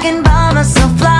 talking by myself.